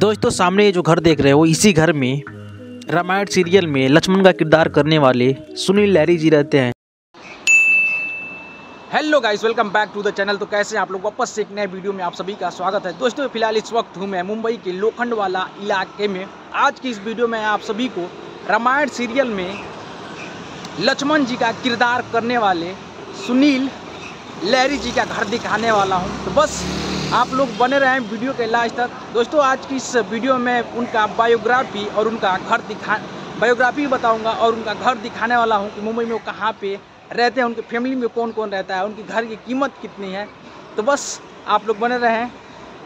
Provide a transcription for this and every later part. दोस्तों सामने ये जो घर देख रहे हो, इसी घर में रामायण सीरियल में लक्ष्मण का किरदार करने वाले सुनील लहरी जी रहते हैं। Hello guys, welcome back to the channel. तो कैसे हैं आप लोग, वापस से एक नए वीडियो में आप सभी का स्वागत है। दोस्तों फिलहाल इस वक्त हूँ मैं मुंबई के लोखंड वाला इलाके में। आज की इस वीडियो में आप सभी को रामायण सीरियल में लक्ष्मण जी का किरदार करने वाले सुनील लहरी जी का घर दिखाने वाला हूँ। तो बस आप लोग बने रहें वीडियो के लास्ट तक। दोस्तों आज की इस वीडियो में उनका बायोग्राफी और उनका घर बायोग्राफी बताऊँगा और उनका घर दिखाने वाला हूँ कि मुंबई में वो कहाँ पे रहते हैं, उनके फैमिली में कौन कौन रहता है, उनकी घर की कीमत कितनी है। तो बस आप लोग बने रहें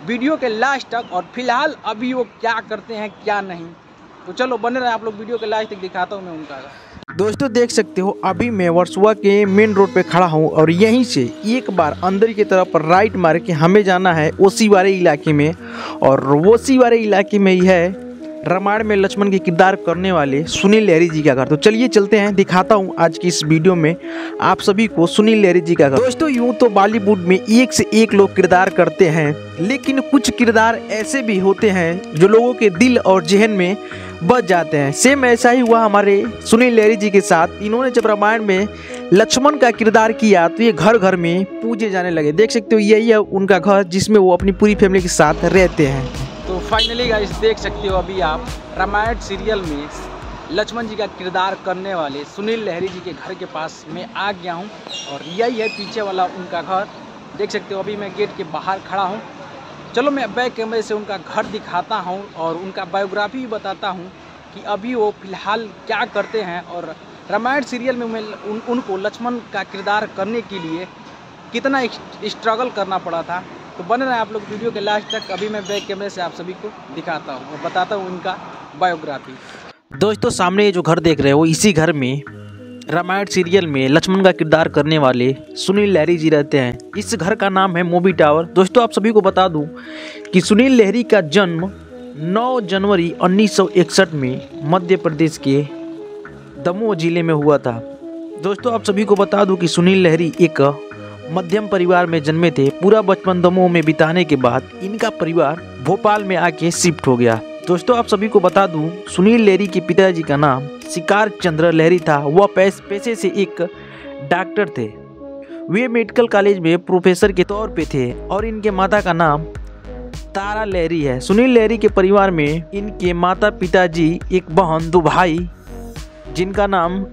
वीडियो के लास्ट तक। और फिलहाल अभी वो क्या करते हैं क्या नहीं, तो चलो बने रहें आप लोग वीडियो के लास्ट तक, दिखाता हूँ मैं उनका। दोस्तों देख सकते हो अभी मैं वर्सुआ के मेन रोड पे खड़ा हूँ और यहीं से एक बार अंदर की तरफ राइट मार के हमें जाना है ओसी वाले इलाके में। और ओसी वाले इलाके में ही है रामायण में लक्ष्मण के किरदार करने वाले सुनील लहरी जी का घर। तो चलिए चलते हैं, दिखाता हूँ आज की इस वीडियो में आप सभी को सुनील लहरी जी का घर। दोस्तों यूँ तो बॉलीवुड में एक से एक लोग किरदार करते हैं, लेकिन कुछ किरदार ऐसे भी होते हैं जो लोगों के दिल और जहन में बच जाते हैं। सेम ऐसा ही हुआ हमारे सुनील लहरी जी के साथ। इन्होंने जब रामायण में लक्ष्मण का किरदार किया तो ये घर घर में पूजे जाने लगे। देख सकते हो यही है उनका घर जिसमें वो अपनी पूरी फैमिली के साथ रहते हैं। तो फाइनली गाइस देख सकते हो अभी आप रामायण सीरियल में लक्ष्मण जी का किरदार करने वाले सुनील लहरी जी के घर के पास मैं आ गया हूं और यही है पीछे वाला उनका घर। देख सकते हो अभी मैं गेट के बाहर खड़ा हूं। चलो मैं बैक कैमरे से उनका घर दिखाता हूं और उनका बायोग्राफी भी बताता हूं कि अभी वो फ़िलहाल क्या करते हैं और रामायण सीरियल में उनको लक्ष्मण का किरदार करने के लिए कितना स्ट्रगल करना पड़ा था। तो बने रहे आप लोग वीडियो के लास्ट तक। अभी मैं बैक कैमरे से आप सभी को दिखाता हूँ और बताता हूँ उनका बायोग्राफी। दोस्तों सामने ये जो घर देख रहे हो, इसी घर में रामायण सीरियल में लक्ष्मण का किरदार करने वाले सुनील लहरी जी रहते हैं। इस घर का नाम है मोबी टावर। दोस्तों आप सभी को बता दूँ कि सुनील लहरी का जन्म 9 जनवरी 1961 में मध्य प्रदेश के दमोह जिले में हुआ था। दोस्तों आप सभी को बता दूँ कि सुनील लहरी एक मध्यम परिवार में जन्मे थे। पूरा बचपन दमोह में बिताने के बाद इनका परिवार भोपाल में आके शिफ्ट हो गया। दोस्तों आप सभी को बता दूं सुनील लहरी के पिताजी का नाम शेखर चंद्र लहरी था। वह पेशे से एक डॉक्टर थे। वे मेडिकल कॉलेज में प्रोफेसर के तौर पे थे और इनके माता का नाम तारा लहरी है। सुनील लहरी के परिवार में इनके माता पिताजी, एक बहन, दो भाई जिनका नाम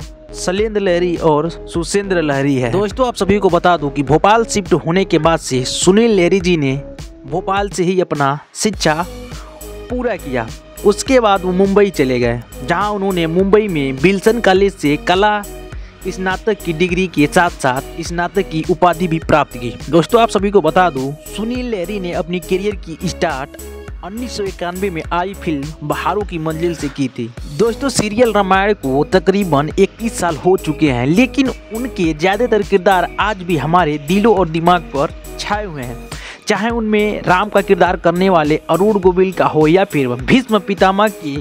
सलेंद्र लहरी और सुशेंद्र लहरी है। दोस्तों आप सभी को बता दूं कि भोपाल शिफ्ट होने के बाद से सुनील लहरी जी ने भोपाल से ही अपना शिक्षा पूरा किया। उसके बाद वो मुंबई चले गए, जहां उन्होंने मुंबई में विल्सन कॉलेज से कला स्नातक की डिग्री के साथ साथ स्नातक की उपाधि भी प्राप्त की। दोस्तों आप सभी को बता दूं सुनील लहरी ने अपनी करियर की स्टार्ट 1991 में आई फिल्म बहारों की मंजिल से की थी। दोस्तों सीरियल रामायण को तकरीबन 21 साल हो चुके हैं, लेकिन उनके ज़्यादातर किरदार आज भी हमारे दिलों और दिमाग पर छाए हुए हैं। चाहे उनमें राम का किरदार करने वाले अरुण गोविल का हो या फिर भीष्म पितामह के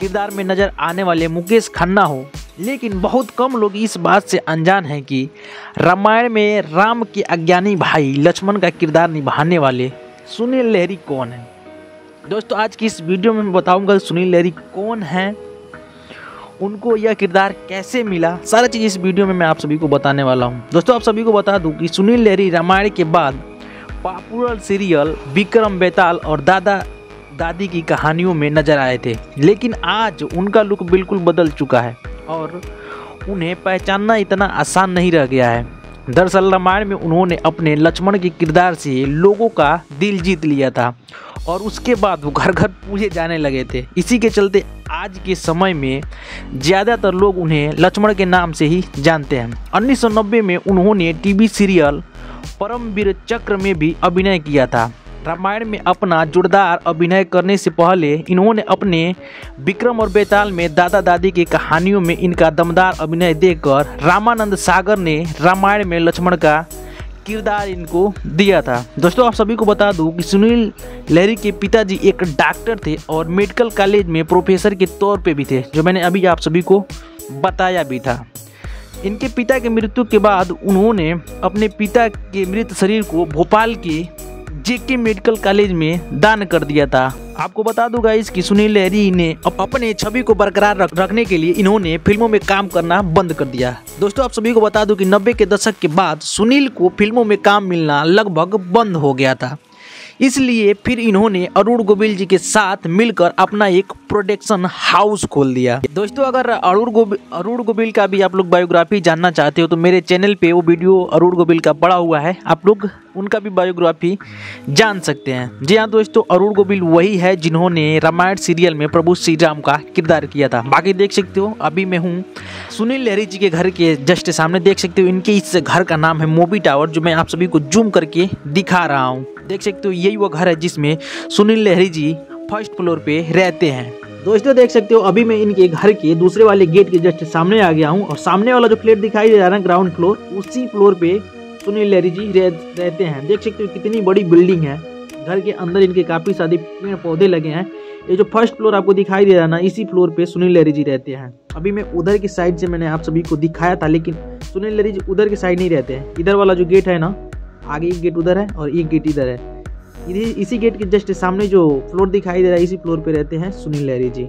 किरदार में नज़र आने वाले मुकेश खन्ना हो। लेकिन बहुत कम लोग इस बात से अनजान हैं कि रामायण में राम के अज्ञानी भाई लक्ष्मण का किरदार निभाने वाले सुनील लहरी कौन है। दोस्तों आज की इस वीडियो में बताऊंगा सुनील लहरी कौन हैं, उनको यह किरदार कैसे मिला, सारा चीज़ इस वीडियो में मैं आप सभी को बताने वाला हूं। दोस्तों आप सभी को बता दूं कि सुनील लहरी रामायण के बाद पॉपुलर सीरियल विक्रम बेताल और दादा दादी की कहानियों में नजर आए थे। लेकिन आज उनका लुक बिल्कुल बदल चुका है और उन्हें पहचानना इतना आसान नहीं रह गया है। दरअसल रामायण में उन्होंने अपने लक्ष्मण के किरदार से लोगों का दिल जीत लिया था और उसके बाद वो घर घर पूजे जाने लगे थे। इसी के चलते आज के समय में ज़्यादातर लोग उन्हें लक्ष्मण के नाम से ही जानते हैं। 1990 में उन्होंने टीवी सीरियल परमवीर चक्र में भी अभिनय किया था। रामायण में अपना जोरदार अभिनय करने से पहले इन्होंने अपने विक्रम और बेताल में दादा दादी की कहानियों में इनका दमदार अभिनय देखकर रामानंद सागर ने रामायण में लक्ष्मण का किरदार इनको दिया था। दोस्तों आप सभी को बता दूं कि सुनील लहरी के पिताजी एक डॉक्टर थे और मेडिकल कॉलेज में प्रोफेसर के तौर पे भी थे, जो मैंने अभी आप सभी को बताया भी था। इनके पिता की मृत्यु के बाद उन्होंने अपने पिता के मृत शरीर को भोपाल के जेके मेडिकल कॉलेज में दान कर दिया था। आपको बता दूं गाइस कि सुनील लहरी ने अपने छवि को बरकरार रखने के लिए इन्होंने फिल्मों में काम करना बंद कर दिया। दोस्तों आप सभी को बता दूं कि 90 के दशक के बाद सुनील को फिल्मों में काम मिलना लगभग बंद हो गया था, इसलिए फिर इन्होंने अरुण गोविल जी के साथ मिलकर अपना एक प्रोडक्शन हाउस खोल दिया। दोस्तों अगर अरुण गोविल का भी आप लोग बायोग्राफी जानना चाहते हो तो मेरे चैनल पे वो वीडियो अरुण गोविल का पड़ा हुआ है, आप लोग उनका भी बायोग्राफी जान सकते हैं। जी हाँ दोस्तों, अरुण गोविल वही है जिन्होंने रामायण सीरियल में प्रभु श्री राम का किरदार किया था। बाकी देख सकते हो अभी मैं हूँ सुनील लहरी जी के घर के जस्ट सामने, देख सकते हो इनके इस घर का नाम है मोबी टावर, जो मैं आप सभी को जूम करके दिखा रहा हूँ। देख सकते हो यही वो घर है जिसमें सुनील लहरी जी फर्स्ट फ्लोर पे रहते हैं। दोस्तों देख सकते हो अभी मैं इनके घर के दूसरे वाले गेट के जस्ट सामने आ गया हूँ और सामने वाला जो फ्लैट दिखाई दे रहा है ग्राउंड फ्लोर, उसी फ्लोर पे सुनील लहरी जी रहते हैं। देख सकते हो कितनी बड़ी बिल्डिंग है, घर के अंदर इनके काफी सारे पेड़ पौधे लगे हैं। ये जो फर्स्ट फ्लोर आपको दिखाई दे रहा है ना, इसी फ्लोर पे सुनील लहरी जी रहते हैं। अभी मैं उधर की साइड से मैंने आप सभी को दिखाया था, लेकिन सुनील लहरी जी उधर की साइड नहीं रहते हैं। इधर वाला जो गेट है ना, आगे एक गेट उधर है और एक गेट इधर है, इसी गेट के जस्ट सामने जो फ्लोर दिखाई दे रहा है, इसी फ्लोर पे रहते हैं सुनील लहरी जी।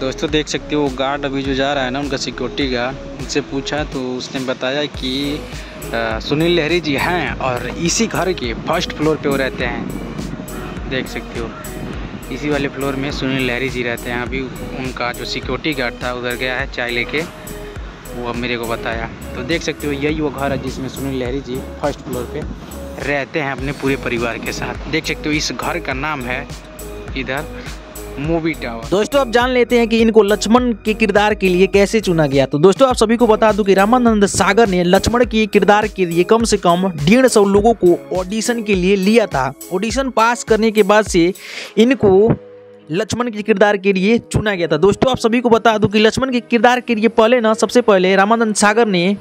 दोस्तों देख सकते हो गार्ड अभी जो जा रहा है ना, उनका सिक्योरिटी गार्ड, उनसे पूछा तो उसने बताया कि सुनील लहरी जी हैं और इसी घर के फर्स्ट फ्लोर पे वो रहते हैं। देख सकते हो इसी वाले फ्लोर में सुनील लहरी जी रहते हैं। अभी उनका जो सिक्योरिटी गार्ड था उधर गया है चाय लेके, वो अब मेरे को बताया। तो देख सकते हो यही वो घर है जिसमें सुनील लहरी जी फर्स्ट फ्लोर पे रहते हैं अपने पूरे परिवार के साथ। देख सकते हो इस घर का नाम है इधर मूवी टावर। दोस्तों आप जान लेते हैं कि इनको लक्ष्मण के किरदार के लिए कैसे चुना गया। तो दोस्तों आप सभी को बता दूं कि रामानंद सागर ने लक्ष्मण के किरदार के लिए कम से कम 150 लोगों को ऑडिशन के लिए लिया था। ऑडिशन पास करने के बाद से इनको लक्ष्मण के किरदार के लिए चुना गया था। दोस्तों आप सभी को बता दूं कि लक्ष्मण के किरदार के लिए पहले ना सबसे पहले रामानंद सागर ने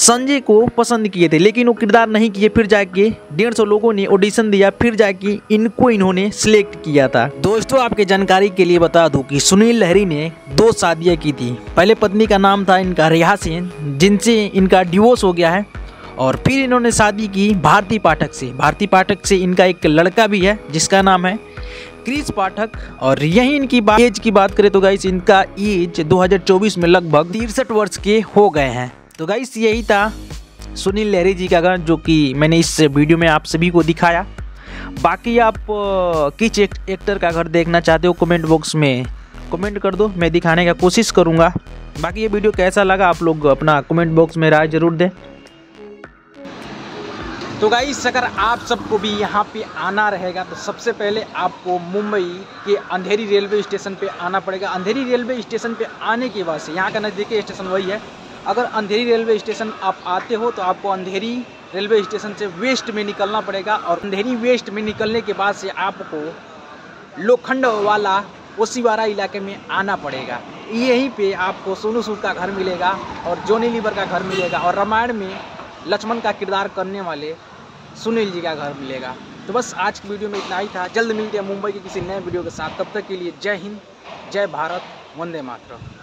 संजय को पसंद किए थे, लेकिन वो किरदार नहीं किए। फिर जाके 150 लोगों ने ऑडिशन दिया, फिर जाके इनको इन्होंने सिलेक्ट किया था। दोस्तों आपके जानकारी के लिए बता दूं कि सुनील लहरी ने 2 शादियाँ की थी। पहले पत्नी का नाम था इनका रियासेन, जिनसे इनका डिवोर्स हो गया है, और फिर इन्होंने शादी की भारती पाठक से। भारती पाठक से इनका एक लड़का भी है जिसका नाम है कृष पाठक। और यही इनकी एज की बात करें तो गाइस इनका एज 2024 में लगभग 63 वर्ष के हो गए हैं। तो गाइस यही था सुनील लहरी जी का घर जो कि मैंने इस वीडियो में आप सभी को दिखाया। बाकी आप किस एक्टर का घर देखना चाहते हो कमेंट बॉक्स में कमेंट कर दो, मैं दिखाने का कोशिश करूँगा। बाकी ये वीडियो कैसा लगा आप लोग अपना कमेंट बॉक्स में राय जरूर दें। तो गाइस अगर आप सबको भी यहाँ पे आना रहेगा तो सबसे पहले आपको मुंबई के अंधेरी रेलवे स्टेशन पे आना पड़ेगा। अंधेरी रेलवे स्टेशन पे आने के बाद से यहाँ का नज़दीकी स्टेशन वही है। अगर अंधेरी रेलवे स्टेशन आप आते हो तो आपको अंधेरी रेलवे स्टेशन से वेस्ट में निकलना पड़ेगा, और अंधेरी वेस्ट में निकलने के बाद से आपको लोखंड वाला ओसीवारा इलाके में आना पड़ेगा। यहीं पर आपको सोनू सूद का घर मिलेगा और जॉनी लीवर का घर मिलेगा, और रामायण में लक्ष्मण का किरदार करने वाले सुनील जी का घर मिलेगा। तो बस आज की वीडियो में इतना ही था। जल्द मिलते हैं मुंबई के किसी नए वीडियो के साथ, तब तक के लिए जय हिंद, जय भारत, वंदे मातरम।